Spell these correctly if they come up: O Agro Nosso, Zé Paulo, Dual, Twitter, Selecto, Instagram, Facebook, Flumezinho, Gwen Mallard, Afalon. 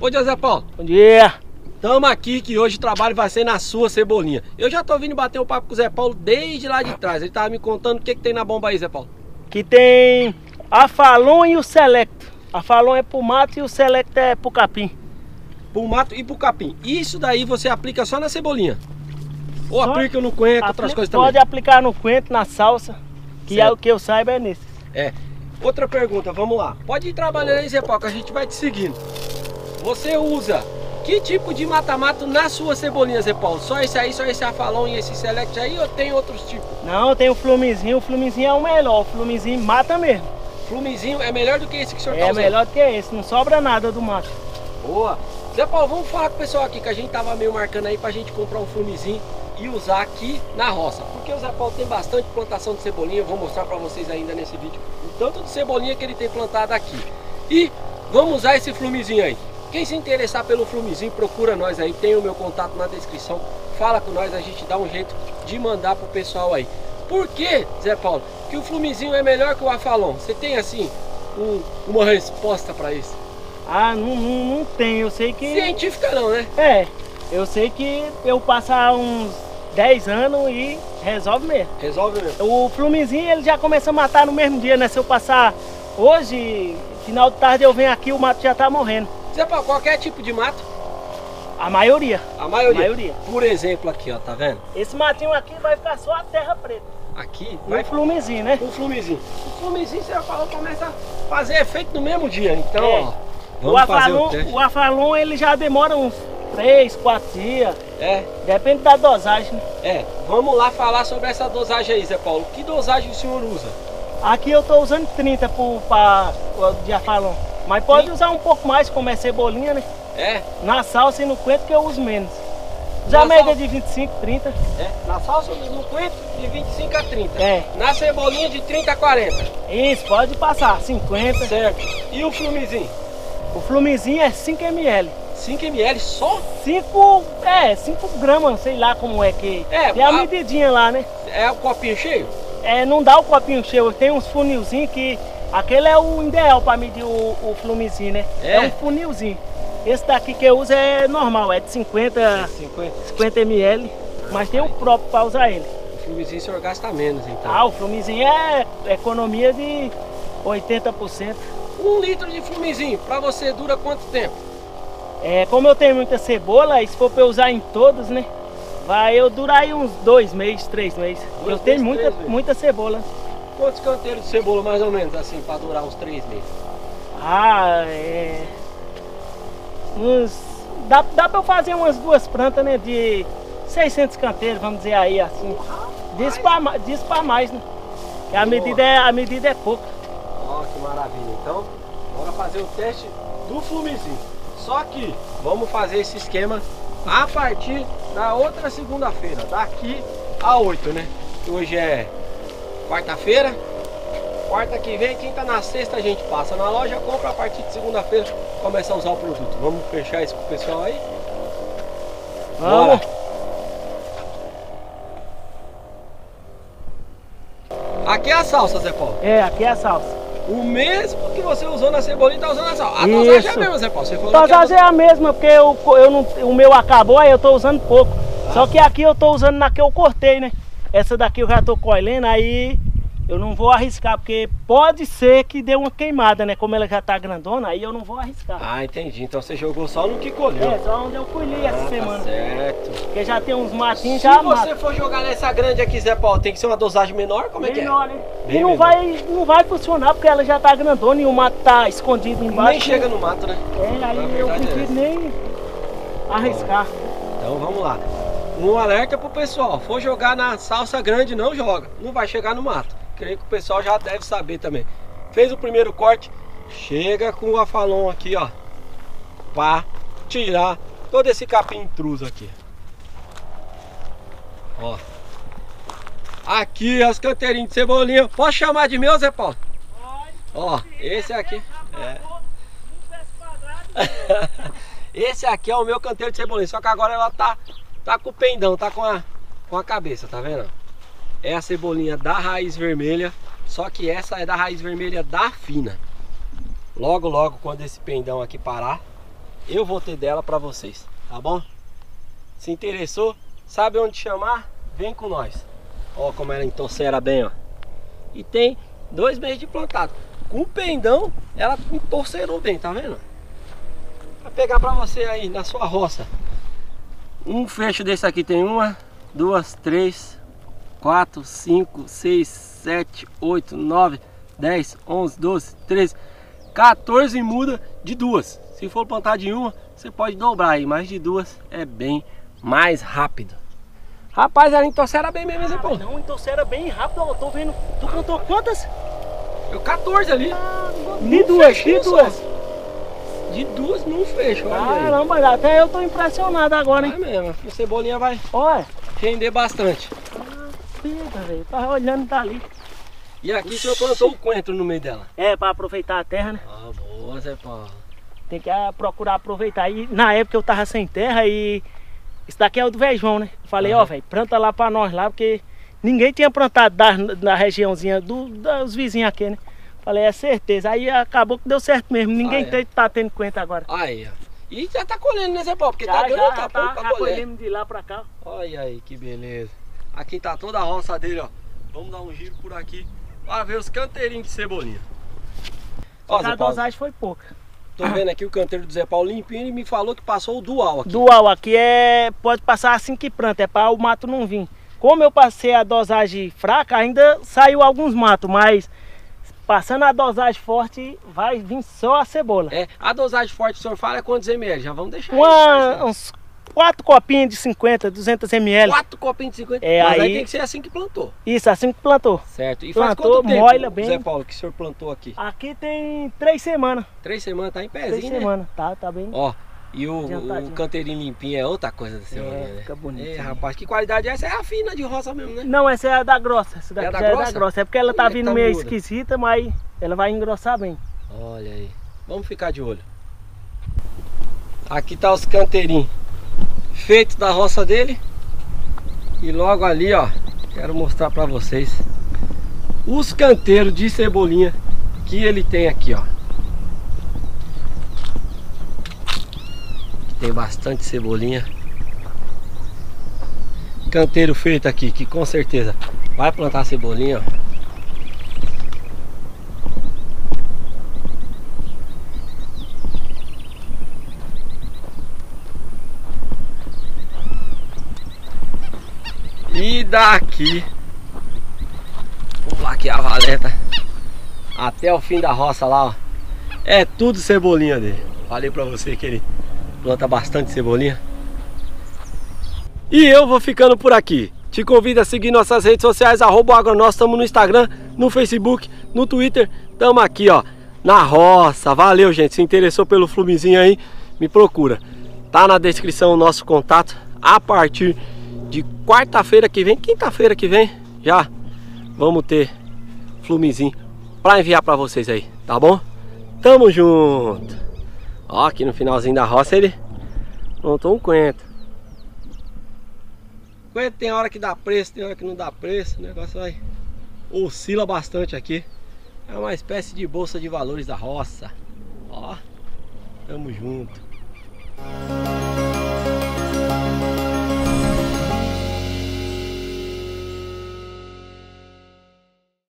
Bom dia, Zé Paulo. Bom dia. Tamo aqui que hoje o trabalho vai ser na sua cebolinha. Eu já tô vindo bater um papo com o Zé Paulo desde lá de trás. Ele tava me contando o que que tem na bomba aí, Zé Paulo. Que tem Afalon e o Selecto. Afalon é pro mato e o Selecto é pro capim. Pro mato e pro capim. Isso daí você aplica só na cebolinha? Ou só aplica no coentro, outras coisas também? Pode aplicar no coentro, na salsa, que certo. É o que eu saiba é nesse. É. Outra pergunta, vamos lá. Pode ir trabalhando aí, Zé Paulo, que a gente vai te seguindo. Você usa que tipo de mata-mato na sua cebolinha, Zé Paulo? Só esse aí, só esse Afalon e esse Select aí, ou tem outros tipos? Não, tem o Flumezinho. O Flumezinho é o melhor. O Flumezinho mata mesmo. Flumezinho é melhor do que esse que o senhor tá usando? É melhor do que esse, não sobra nada do mato. Boa. Zé Paulo, vamos falar com o pessoal aqui, que a gente tava meio marcando aí pra gente comprar um Flumezinho e usar aqui na roça, porque o Zé Paulo tem bastante plantação de cebolinha. Eu vou mostrar para vocês ainda nesse vídeo o tanto de cebolinha que ele tem plantado aqui. E vamos usar esse Flumezinho aí. Quem se interessar pelo Flumezinho, procura nós aí, tem o meu contato na descrição, fala com nós, a gente dá um jeito de mandar pro pessoal aí. Por que, Zé Paulo, que o Flumezinho é melhor que o Afalon? Você tem assim uma resposta para isso? Ah, não tem, eu sei que... Científica não, né? É, eu sei que eu passar uns 10 anos e resolve mesmo. Resolve mesmo. O Flumezinho ele já começa a matar no mesmo dia, né? Se eu passar hoje, final de tarde eu venho aqui, o mato já tá morrendo. Zé Paulo, qualquer tipo de mato? A maioria. A maioria? A maioria. Por exemplo aqui, ó, tá vendo? Esse matinho aqui vai ficar só a terra preta. Aqui? Vai o Flumezinho, né? O Flumezinho. O Flumezinho, você já falou, começa a fazer efeito no mesmo dia, então é. Ó, vamos fazer o teste. O Afalon ele já demora uns 3, 4 dias. É. Depende da dosagem. É. Vamos lá falar sobre essa dosagem aí, Zé Paulo. Que dosagem o senhor usa? Aqui eu estou usando 30 para o Afalon. Mas pode usar um pouco mais, como é cebolinha, né? É. Na salsa e no coentro que eu uso menos. Já média de 25, 30. É. Na salsa e no coentro de 25 a 30. É. Na cebolinha de 30 a 40. Isso, pode passar. 50. Certo. E o Flumezinho? O Flumezinho é 5 ml. 5 ml só? 5 gramas, sei lá como é que... É a medidinha lá, né? É o copinho cheio? É, não dá o copinho cheio, tem uns funilzinhos que... Aquele é o ideal para medir o Flumezinho, né? É. É um funilzinho. Esse daqui que eu uso é normal, é de 50 ml, mas tem o próprio para usar ele. O Flumezinho o senhor gasta menos, então? Ah, o Flumezinho é economia de 80%. 1 litro de Flumezinho, para você dura quanto tempo? É, como eu tenho muita cebola, e se for para eu usar em todos, né? Vai eu durar aí uns 2 meses, 3 meses. Eu tenho muita cebola. Quantos canteiros de cebola mais ou menos assim para durar uns 3 meses? Ah, é. Dá para eu fazer umas 2 plantas, né? De 600 canteiros, vamos dizer aí assim. Diz para mais, né? Que a medida é pouca. Ó, que maravilha. Então, bora fazer o teste do Flumezinho. Só que vamos fazer esse esquema a partir da outra segunda-feira, daqui a 8, né? Hoje é quarta-feira, quarta que vem, quinta na sexta a gente passa na loja, compra, a partir de segunda-feira começa a usar o produto. Vamos fechar isso com o pessoal aí? Vamos! Bora. Aqui é a salsa, Zé Paulo? É, aqui é a salsa. O mesmo que você usou na cebolinha, tá usando na salsa. A dosagem é a mesma, Zé Paulo? Você falou a dosagem é a mesma, porque o meu acabou, aí eu tô usando pouco. Ah. Só que aqui eu tô usando na que eu cortei, né? Essa daqui eu já tô colhendo, aí eu não vou arriscar, porque pode ser que dê uma queimada, né? Como ela já tá grandona, aí eu não vou arriscar. Ah, entendi. Então você jogou só no que colheu. É, só onde eu colhi essa semana. Tá certo. Porque já tem uns matinhos, já mata. Se você for jogar nessa grande aqui, Zé Paulo, tem que ser uma dosagem menor? Como é que é? Menor, né? E não vai funcionar, porque ela já tá grandona e o mato tá escondido embaixo. Nem chega no mato, né? É, aí eu não preciso nem arriscar. Então vamos lá. Um alerta pro pessoal, for jogar na salsa grande, não joga. Não vai chegar no mato. Creio que o pessoal já deve saber também. Fez o primeiro corte, chega com o Afalon aqui, ó, para tirar todo esse capim intruso aqui. Ó, aqui as canteirinhas de cebolinha. Pode chamar de meu, Zé Paulo? Pode. Ó, esse aqui é. Esse aqui é o meu canteiro de cebolinha. Só que agora ela tá com o pendão, tá com a cabeça, tá vendo? É a cebolinha da raiz vermelha, só que essa é da raiz vermelha da fina. Logo, quando esse pendão aqui parar, eu vou ter dela para vocês, tá bom? Se interessou, sabe onde chamar? Vem com nós. Ó como ela entorcera bem, ó. E tem 2 meses de plantado. Com o pendão, ela entorcerou bem, tá vendo? Vai pegar para você aí, na sua roça. Um fecho desse aqui tem 1, 2, 3, 4, 5, 6, 7, 8, 9, 10, 11, 12, 13, 14 muda de 2. Se for plantar de 1, você pode dobrar aí, mas de 2 é bem mais rápido. Rapaz, ela entorcera bem mesmo, Zé Paulo. Não, entorcera bem rápido, eu tô vendo. Tu plantou quantas? Eu 14 ali. Ah, de 2, de 2. De 2 não fecho, olha. Caramba, aí. Até eu tô impressionado agora, hein? É mesmo, a cebolinha vai render bastante. Velho, tá olhando dali. E aqui o senhor plantou o coentro no meio dela? É, para aproveitar a terra, né? Ah, boa, Zé Paulo. Tem que procurar aproveitar. E na época eu tava sem terra e... Isso daqui é o do Vejão, né? Eu falei, ó, velho, planta lá para nós lá, porque ninguém tinha plantado na regiãozinha dos vizinhos aqui, né? Falei, é certeza. Aí acabou que deu certo mesmo. Ninguém tá tendo coentro agora. Aí, ó. E já tá colhendo, né, Zé Paulo? Porque já, tá grande, tá pouco pra colher. Já colhemos de lá pra cá. Olha aí, que beleza. Aqui tá toda a roça dele, ó. Vamos dar um giro por aqui para ver os canteirinhos de cebolinha. Ó, a dosagem foi pouca. Tô vendo aqui o canteiro do Zé Paulo limpinho e me falou que passou o Dual aqui. Dual aqui pode passar assim que planta, é para o mato não vir. Como eu passei a dosagem fraca, ainda saiu alguns matos, mas passando a dosagem forte, vai vir só a cebola. É, a dosagem forte que o senhor fala é quantos ml? Já vamos deixar uns 4 copinhos de 50, 200 ml. 4 copinhos de 50? É, mas aí tem que ser assim que plantou. Isso, assim que plantou. Certo. E plantou, faz quanto tempo, molha bem, Zé Paulo, que o senhor plantou aqui? Aqui tem 3 semanas. 3 semanas, tá em pezinho, 3 semanas, tá bem. Ó, e o canteirinho limpinho é outra coisa da cebolinha, né? Fica bonito. É, rapaz, que qualidade é essa? É a fina de roça mesmo, né? Não, essa é a da grossa. Essa daqui é da grossa. É porque ela tá vindo meio esquisita, mas ela vai engrossar bem. Olha aí. Vamos ficar de olho. Aqui tá os canteirinhos feito da roça dele, e logo ali, ó, quero mostrar para vocês os canteiros de cebolinha que ele tem aqui, ó. Tem bastante cebolinha. Canteiro feito aqui que com certeza vai plantar cebolinha, ó. E daqui, vamos lá aqui a valeta, até o fim da roça lá, ó, é tudo cebolinha dele. Falei pra você que ele planta bastante cebolinha. E eu vou ficando por aqui. Te convido a seguir nossas redes sociais, @O Agro Nosso, tamo no Instagram, no Facebook, no Twitter, tamo aqui, ó, na roça. Valeu, gente, se interessou pelo Flumezinho aí, me procura. Tá na descrição o nosso contato. A partir de quarta-feira que vem, quinta-feira que vem, já vamos ter Flumezinho para enviar para vocês aí, tá bom? Tamo junto! Ó, aqui no finalzinho da roça ele montou um coentro. Coentro tem hora que dá preço, tem hora que não dá preço, o negócio vai... oscila bastante aqui. É uma espécie de bolsa de valores da roça. Ó, tamo junto!